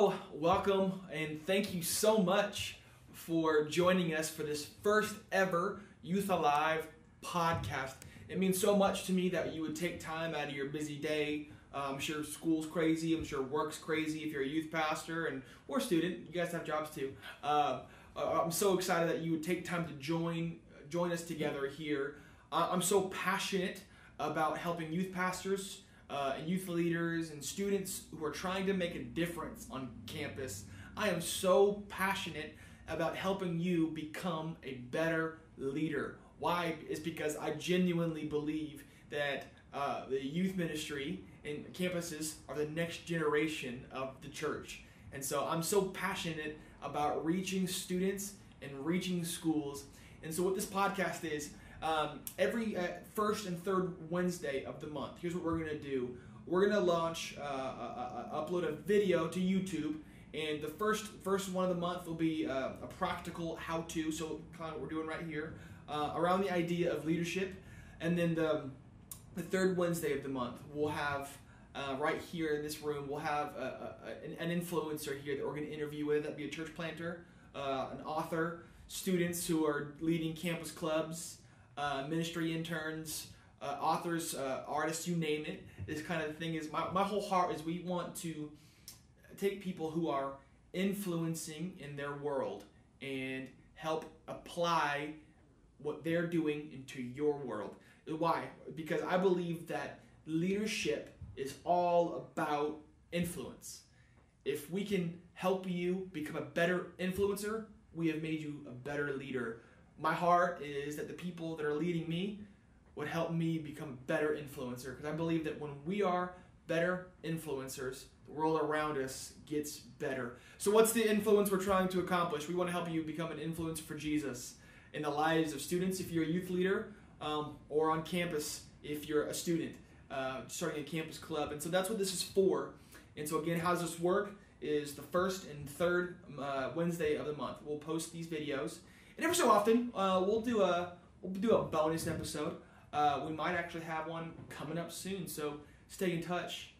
Hello, welcome, and thank you so much for joining us for this first ever Youth Alive podcast. It means so much to me that you would take time out of your busy day. I'm sure school's crazy, I'm sure work's crazy if you're a youth pastor or student. You guys have jobs too. I'm so excited that you would take time to join us together here. I'm so passionate about helping youth pastors and youth leaders and students who are trying to make a difference on campus. I am so passionate about helping you become a better leader. Why? It's because I genuinely believe that the youth ministry and campuses are the next generation of the church. And so I'm so passionate about reaching students and reaching schools. And so what this podcast is, every first and third Wednesday of the month, here's what we're going to do. We're going to launch, upload a video to YouTube, and the first one of the month will be a practical how-to, so kind of what we're doing right here, around the idea of leadership. And then the third Wednesday of the month, we'll have, right here in this room, we'll have an influencer here that we're going to interview with. That'd be a church planter, an author, students who are leading campus clubs, ministry interns, authors, artists, you name it. This kind of thing is my whole heart is we want to take people who are influencing in their world and help apply what they're doing into your world. Why? Because I believe that leadership is all about influence. If we can help you become a better influencer, we have made you a better leader. My heart is that the people that are leading me would help me become a better influencer, because I believe that when we are better influencers, the world around us gets better. So what's the influence we're trying to accomplish? We want to help you become an influencer for Jesus in the lives of students if you're a youth leader, or on campus if you're a student starting a campus club. And so that's what this is for. And so again, how does this work? Is the first and third Wednesday of the month we'll post these videos. And every so often, we'll do a bonus episode. We might actually have one coming up soon, so stay in touch.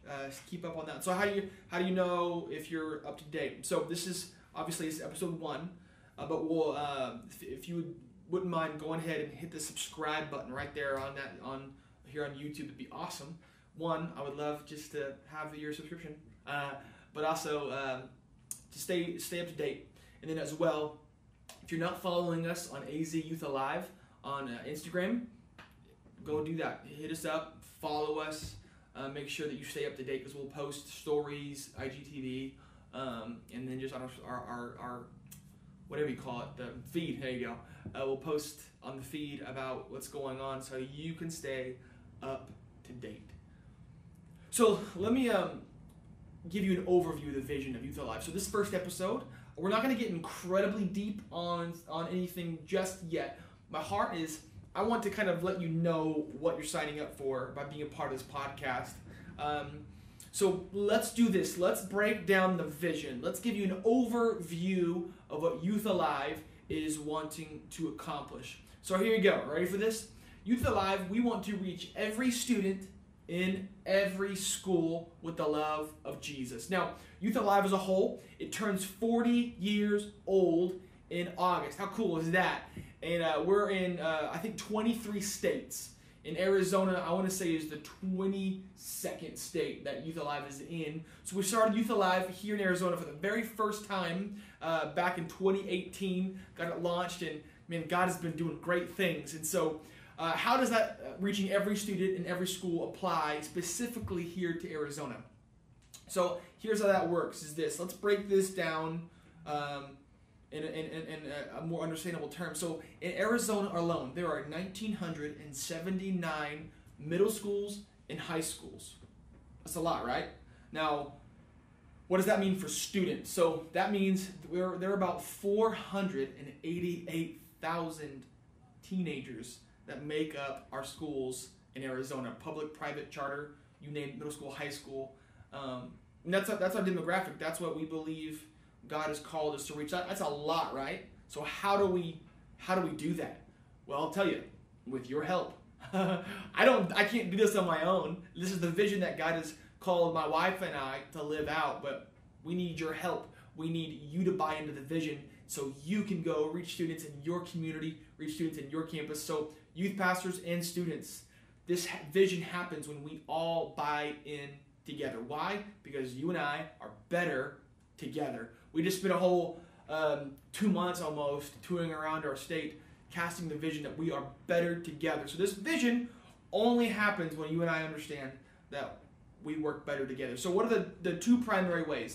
Keep up on that. So how do you know if you're up to date? So this is obviously episode one, but we'll if you wouldn't mind, go ahead and hit the subscribe button right there on here on YouTube. It'd be awesome. One, I would love just to have your subscription, but also to stay up to date. And then as well, if you're not following us on AZ Youth Alive on Instagram, go do that. Hit us up, follow us, make sure that you stay up to date, because we'll post stories, IGTV, and then just on our whatever you call it, the feed, there you go. We'll post on the feed about what's going on so you can stay up to date. So let me give you an overview of the vision of Youth Alive. So this first episode, we're not going to get incredibly deep on anything just yet. My heart is I want to kind of let you know what you're signing up for by being a part of this podcast. So let's do this. Let's break down the vision. Let's give you an overview of what Youth Alive is wanting to accomplish. So here you go. Ready for this? Youth Alive, we want to reach every student in every school with the love of Jesus. Now, Youth Alive as a whole, it turns 40 years old in August. How cool is that? And we're in, I think, 23 states. In Arizona, I want to say is the 22nd state that Youth Alive is in. So we started Youth Alive here in Arizona for the very first time back in 2018. Got it launched, and man, God has been doing great things. And so how does that reaching every student in every school apply specifically here to Arizona? So here's how that works is this. Let's break this down in a more understandable term. So in Arizona alone, there are 1,979 middle schools and high schools. That's a lot, right? Now, what does that mean for students? So that means there are about 488,000 teenagers that make up our schools in Arizona. Public, private, charter, you name it, middle school, high school. And that's our demographic. That's what we believe God has called us to reach. That's a lot, right? So how do we do that? Well, I'll tell you, with your help. I can't do this on my own. This is the vision that God has called my wife and I to live out, but We need your help. We need you to buy into the vision so you can go reach students in your community, reach students in your campus. So youth pastors and students, this vision happens when we all buy in together. Why? Because you and I are better together. We just spent a whole 2 months almost touring around our state, casting the vision that we are better together. So this vision only happens when you and I understand that we work better together. So what are the two primary ways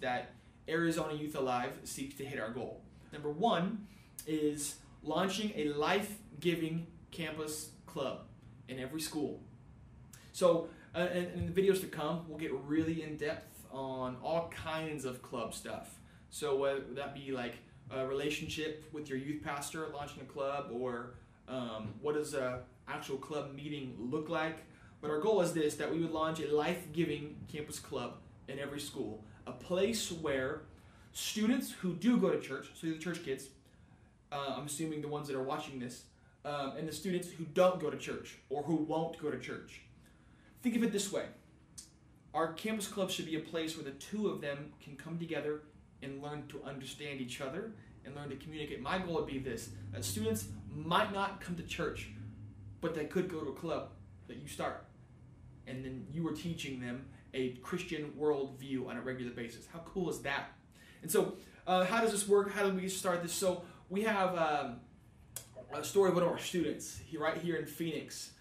that Arizona Youth Alive seeks to hit our goal? Number one is launching a life-giving campus club in every school. So in the videos to come, we'll get really in-depth on all kinds of club stuff. So whether that be like a relationship with your youth pastor, launching a club, or what does an actual club meeting look like. But our goal is this, that we would launch a life-giving campus club in every school, a place where students who do go to church, so the church kids, I'm assuming the ones that are watching this, and the students who don't go to church or who won't go to church. Think of it this way. Our campus club should be a place where the two of them can come together and learn to understand each other and learn to communicate. My goal would be this, that students might not come to church, but they could go to a club that you start. And then you are teaching them a Christian worldview on a regular basis. How cool is that? And so, how does this work? How do we start this? So we have a story of one of our students right here in Phoenix.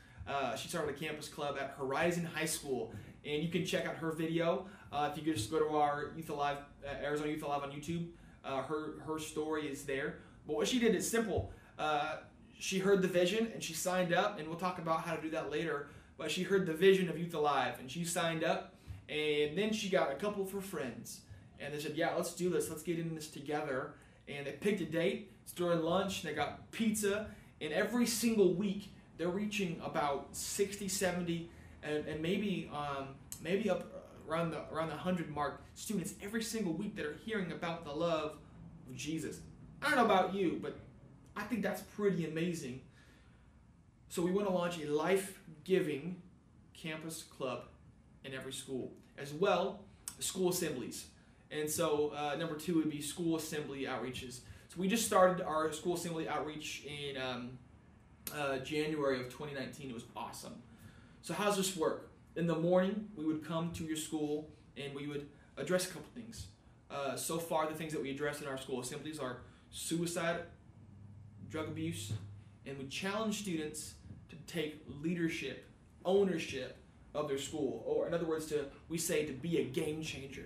She started a campus club at Horizon High School. And you can check out her video if you could just go to our Youth Alive, Arizona Youth Alive on YouTube. Her story is there. But what she did is simple. She heard the vision and she signed up, and we'll talk about how to do that later. But she heard the vision of Youth Alive and she signed up, and then she got a couple of her friends. And they said, yeah, let's do this. Let's get in this together. And they picked a date. It's during lunch. They got pizza. And every single week, they're reaching about 60, 70, and maybe maybe up around the 100 mark, students every single week that are hearing about the love of Jesus. I don't know about you, but I think that's pretty amazing. So we want to launch a life-giving campus club in every school, as well as school assemblies. And so number two would be school assembly outreaches. So we just started our school assembly outreach in January of 2019. It was awesome. So how does this work? In the morning, we would come to your school and we would address a couple things. So far, the things that we address in our school assemblies are suicide, drug abuse, and we challenge students to take leadership, ownership of their school, or in other words, we say to be a game changer.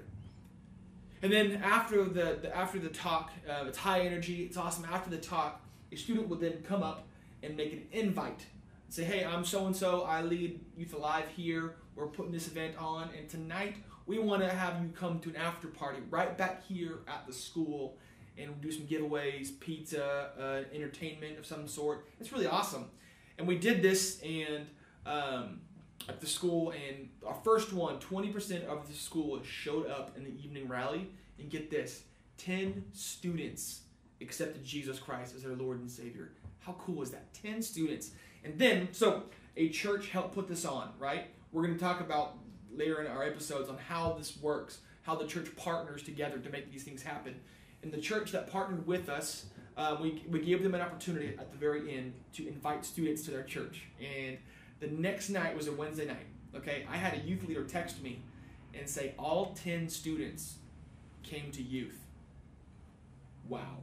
And then after the talk, it's high energy, it's awesome. After the talk, a student would then come up and make an invite. Say, hey, I'm so-and-so, I lead Youth Alive here, we're putting this event on, and tonight we want to have you come to an after party right back here at the school, and do some giveaways, pizza, entertainment of some sort. It's really awesome. And we did this and at the school, and our first one, 20% of the school showed up in the evening rally, and get this, 10 students accepted Jesus Christ as their Lord and Savior. How cool is that? 10 students. And then, so a church helped put this on, right? We're going to talk about later in our episodes on how this works, how the church partners together to make these things happen. And the church that partnered with us, we gave them an opportunity at the very end to invite students to their church. And the next night was a Wednesday night, okay? I had a youth leader text me and say, all 10 students came to youth. Wow.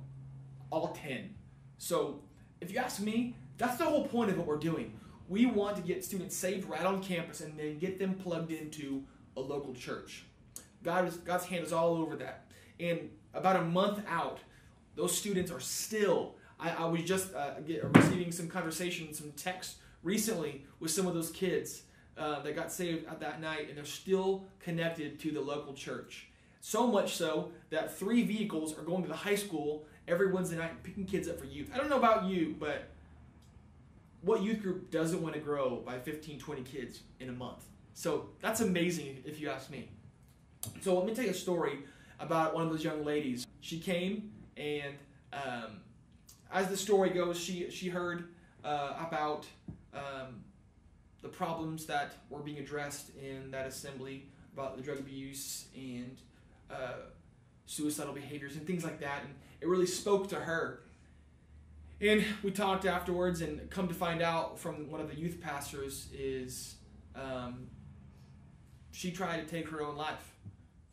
All 10. So if you ask me, that's the whole point of what we're doing. We want to get students saved right on campus and then get them plugged into a local church. God's hand is all over that. And about a month out, those students are still, I was just receiving some conversation, some text recently with some of those kids that got saved at that night, and they're still connected to the local church. So much so that 3 vehicles are going to the high school every Wednesday night and picking kids up for youth. I don't know about you, but what youth group doesn't want to grow by 15, 20 kids in a month? So that's amazing if you ask me. So let me tell you a story about one of those young ladies. She came and as the story goes, she heard about the problems that were being addressed in that assembly about the drug abuse and suicidal behaviors and things like that, and it really spoke to her. And we talked afterwards, and come to find out from one of the youth pastors is she tried to take her own life.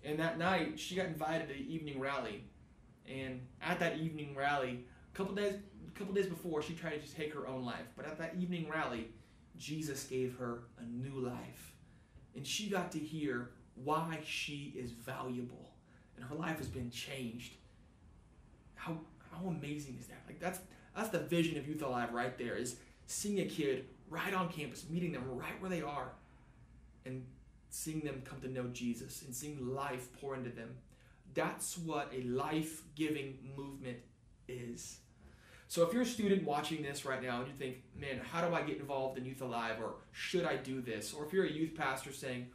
And that night, she got invited to the evening rally. And at that evening rally, a couple days before, she tried to just take her own life. But at that evening rally, Jesus gave her a new life. And she got to hear why she is valuable. And her life has been changed. How amazing is that? Like that's the vision of Youth Alive right there, is seeing a kid right on campus, meeting them right where they are, and seeing them come to know Jesus and seeing life pour into them. That's what a life-giving movement is. So if you're a student watching this right now and you think, man, how do I get involved in Youth Alive, or should I do this? Or if you're a youth pastor saying,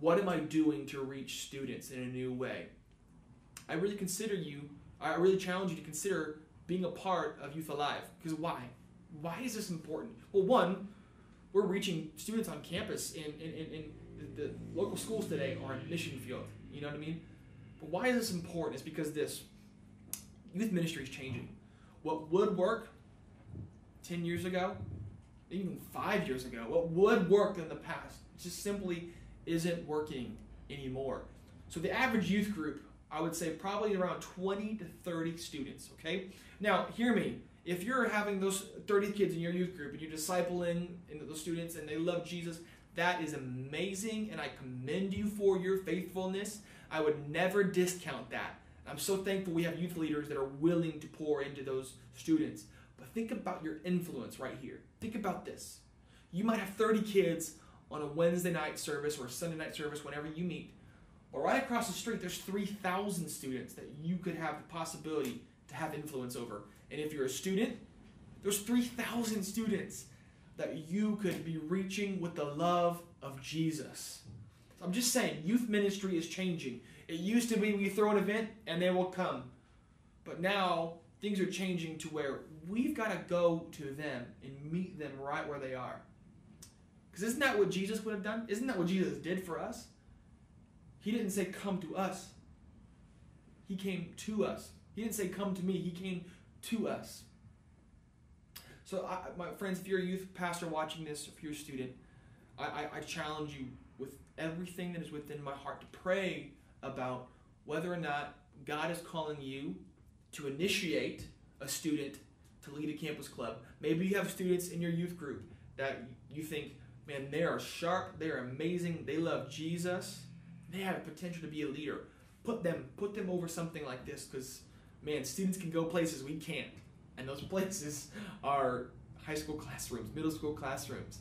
what am I doing to reach students in a new way? I really challenge you to consider being a part of Youth Alive. Because why? Why is this important? Well, one, we're reaching students on campus, and the local schools today are in mission field. You know what I mean? But why is this important? It's because this youth ministry is changing. What would work 10 years ago, even 5 years ago, what would work in the past just simply isn't working anymore. So the average youth group, I would say probably around 20 to 30 students, okay? Now, hear me. If you're having those 30 kids in your youth group and you're discipling those students and they love Jesus, that is amazing, and I commend you for your faithfulness. I would never discount that. I'm so thankful we have youth leaders that are willing to pour into those students. But think about your influence right here. Think about this. You might have 30 kids on a Wednesday night service or a Sunday night service whenever you meet. But right across the street, there's 3,000 students that you could have the possibility to have influence over. And if you're a student, there's 3,000 students that you could be reaching with the love of Jesus. So I'm just saying, youth ministry is changing. It used to be we throw an event and they will come. But now things are changing to where we've got to go to them and meet them right where they are. Because isn't that what Jesus would have done? Isn't that what Jesus did for us? He didn't say, come to us. He came to us. He didn't say, come to me. He came to us. So my friends, if you're a youth pastor watching this, if you're a student, I challenge you with everything that is within my heart to pray about whether or not God is calling you to initiate a student to lead a campus club. Maybe you have students in your youth group that you think, man, they are sharp, they are amazing, they love Jesus, they have the potential to be a leader. Put them over something like this, because, man, students can go places we can't. And those places are high school classrooms, middle school classrooms.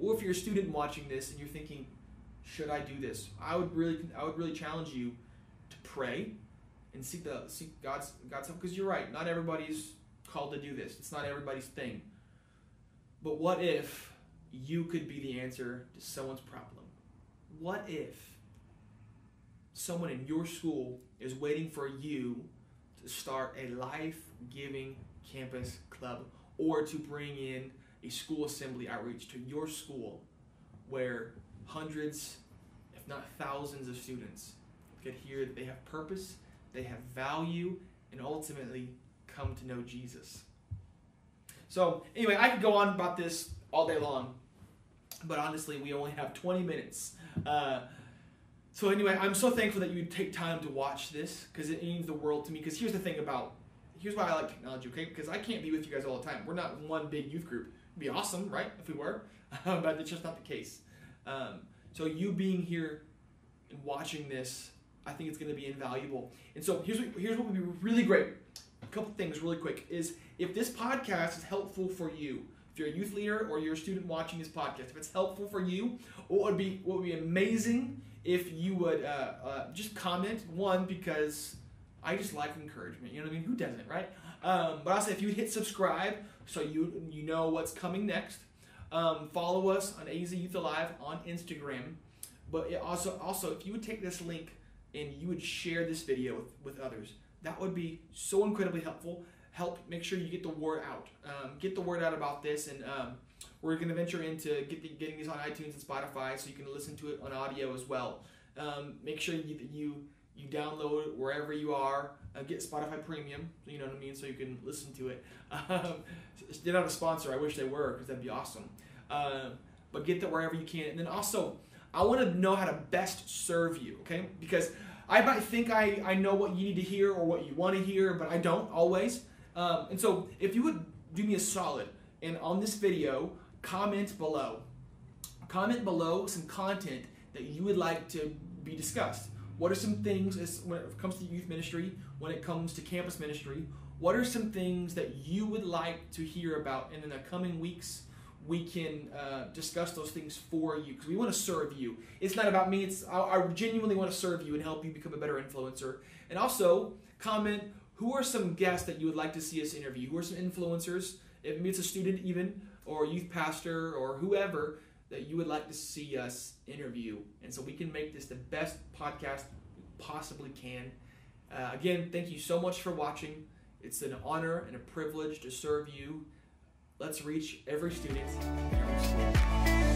Or if you're a student watching this and you're thinking, should I do this? I would really challenge you to pray and seek God's help, because you're right. Not everybody's called to do this. It's not everybody's thing. But what if you could be the answer to someone's problem? What if someone in your school is waiting for you to start a life-giving campus club, or to bring in a school assembly outreach to your school where hundreds, if not thousands, of students could hear that they have purpose, they have value, and ultimately come to know Jesus? So anyway, I could go on about this all day long, but honestly, we only have 20 minutes. So anyway, I'm so thankful that you take time to watch this, because it means the world to me. Because here's the thing about, here's why I like technology, okay? Because I can't be with you guys all the time. We're not one big youth group. It'd be awesome, right, if we were, but it's just not the case. So you being here and watching this, I think it's going to be invaluable. And so here's what would be really great. A couple things really quick is, if this podcast is helpful for you, if you're a youth leader or you're a student watching this podcast, if it's helpful for you, what would be amazing if you would just comment. One, because I just like encouragement. You know what I mean? Who doesn't, right? But also, if you would hit subscribe so you know what's coming next. Follow us on AZ Youth Alive on Instagram. But also, if you would take this link and you would share this video with others, that would be so incredibly helpful. Help make sure you get the word out. Get the word out about this, and we're going to venture into getting these on iTunes and Spotify so you can listen to it on audio as well. Make sure you download it wherever you are. Get Spotify Premium, you know what I mean, so you can listen to it. They're not a sponsor. I wish they were, because that'd be awesome. But get that wherever you can. And then also, I want to know how to best serve you, okay? Because I might think I know what you need to hear or what you want to hear, but I don't always. And so if you would do me a solid, and on this video, comment below some content that you would like to be discussed. What are some things, when it comes to youth ministry, when it comes to campus ministry, what are some things that you would like to hear about? And in the coming weeks, we can discuss those things for you, because we want to serve you. It's not about me. It's I genuinely want to serve you and help you become a better influencer. And also, comment, who are some guests that you would like to see us interview? Who are some influencers? Maybe it's a student even, or a youth pastor, or whoever that you would like to see us interview. And so we can make this the best podcast we possibly can. Again, thank you so much for watching. It's an honor and a privilege to serve you. Let's reach every student in our school.